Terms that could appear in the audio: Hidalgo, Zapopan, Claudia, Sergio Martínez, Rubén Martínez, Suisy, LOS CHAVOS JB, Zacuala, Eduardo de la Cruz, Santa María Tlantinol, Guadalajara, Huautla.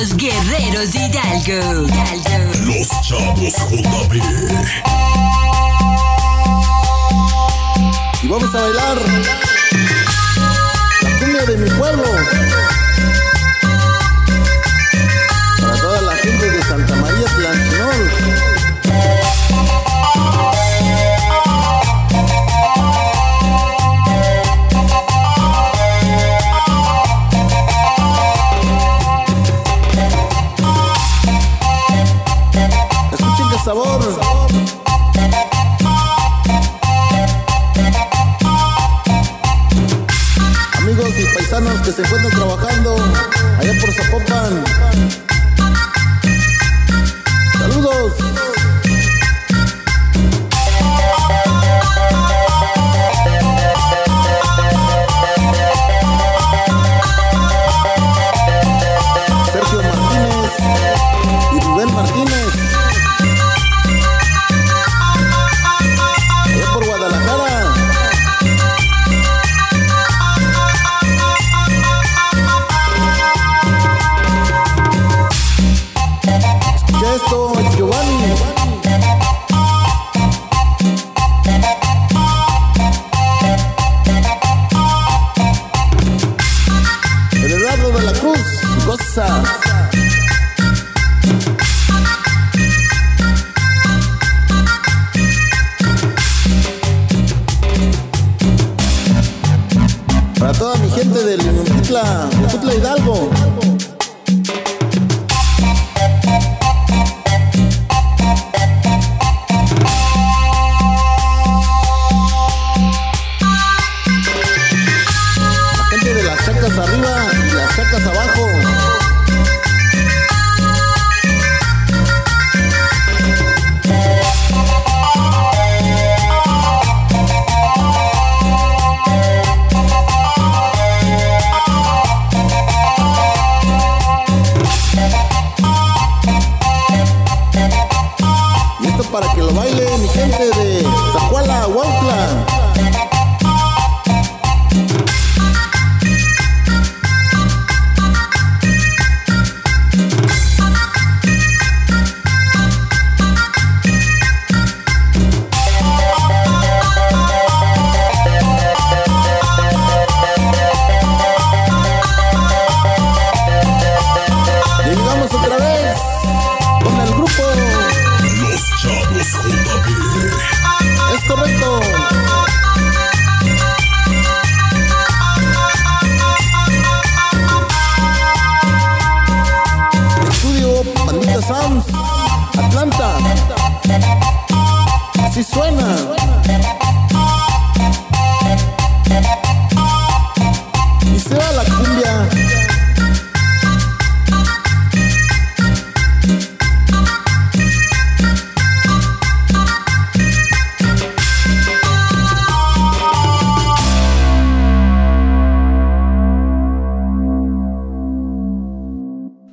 los guerreros de Hidalgo. Los Chavos JB. Y vamos a bailar la cumbia de mi pueblo, para toda la gente de Santa María Tlantinol. Escuchen qué sabor. Amigos y paisanos que se encuentran trabajando allá por Zapopan, saludos. Sergio Martínez y Rubén Martínez, allá por Guadalajara. Escucha esto, Giovanni. Eduardo de la Cruz, goza. Para toda mi gente del Mucutla, Hidalgo. Arriba y las chacas abajo. Y esto para que lo baile mi gente de Zacuala, Huautla. Es correcto. Estudio Pandita Sounds, Atlanta. Así suena. Y se va la cumbia.